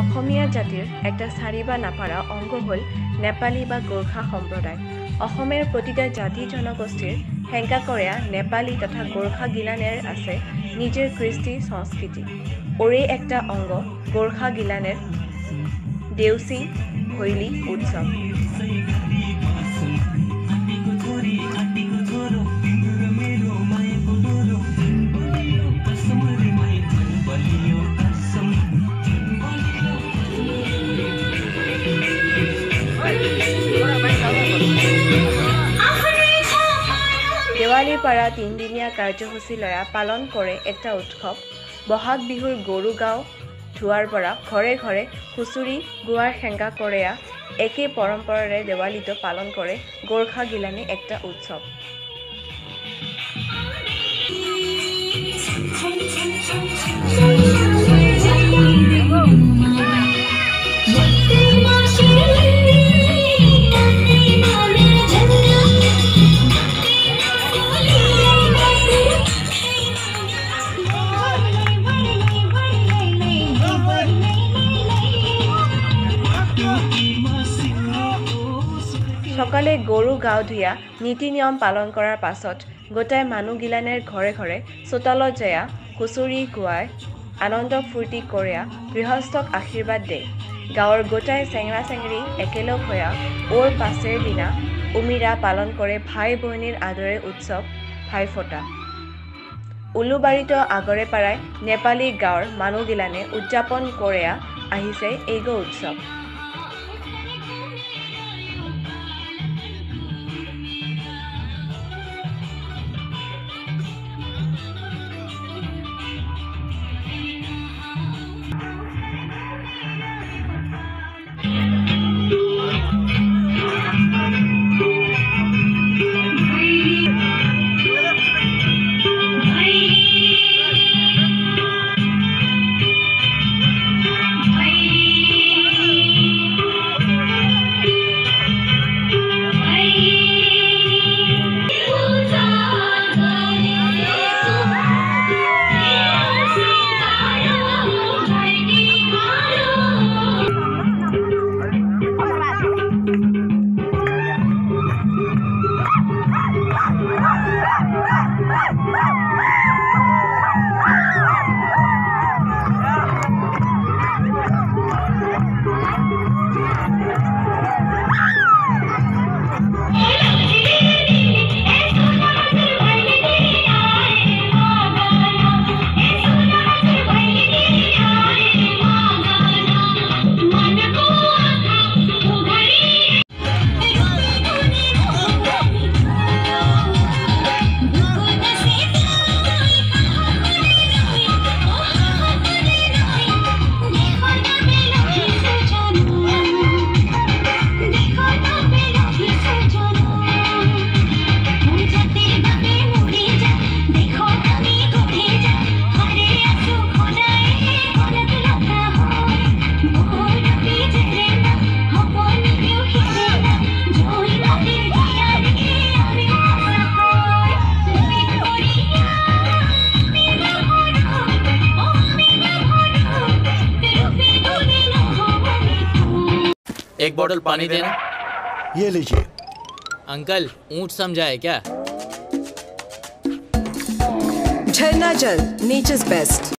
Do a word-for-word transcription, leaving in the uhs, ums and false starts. অসমীয়া জাতিৰ একটা সারি বা নাপাৰা অংগ হল নেপালী বা গোর্খা সম্প্ৰদায়। অসমৰ প্ৰতিটা জাতি জনগোষ্ঠীৰ হেংকা কৰা নেপালী তথা গোর্খা গিলানেৰ আছে নিজৰ কৃষ্টি সংস্কৃতি। ওৰে একটা অংগ গোর্খা গিলানেৰ দেউসী হৈলি উৎসৱ। देवाली पारा तीन दिनिया कार्यसूची लया पालन करे एक उत्सव बहाग बिहुर गरु गाँव धुआर परा घरे घरे हुचुरी गुआर हेंगा करेया एके परम्परारे देवाली तो पालन करे गोर्खा गिलानी एक उत्सव। सकाले गरु गाँव धुआ नीति नियम पालन करार पाছত गोटाई मानु गिलानेर घरे घरे चोताल जया हुचुरी गुआई आनंद फूर्ति करा गृहस्थक आशीर्वाद दे। गाँवर गोटाई सेंगरा सेंगरी एकेलग होया ओर पासेर दिना उमिरा पालन करे भाई बहिनीर आदरे उत्सव भाई फटा। उलुबारित आगरे पाराय नेपाली गाँवर मानु गिलाने उद्यापन करा आहिसे एगो उत्सव। एक बोतल पानी देना, ये लीजिए। अंकल ऊंट समझा है क्या? झरना जल, नेचर्स बेस्ट।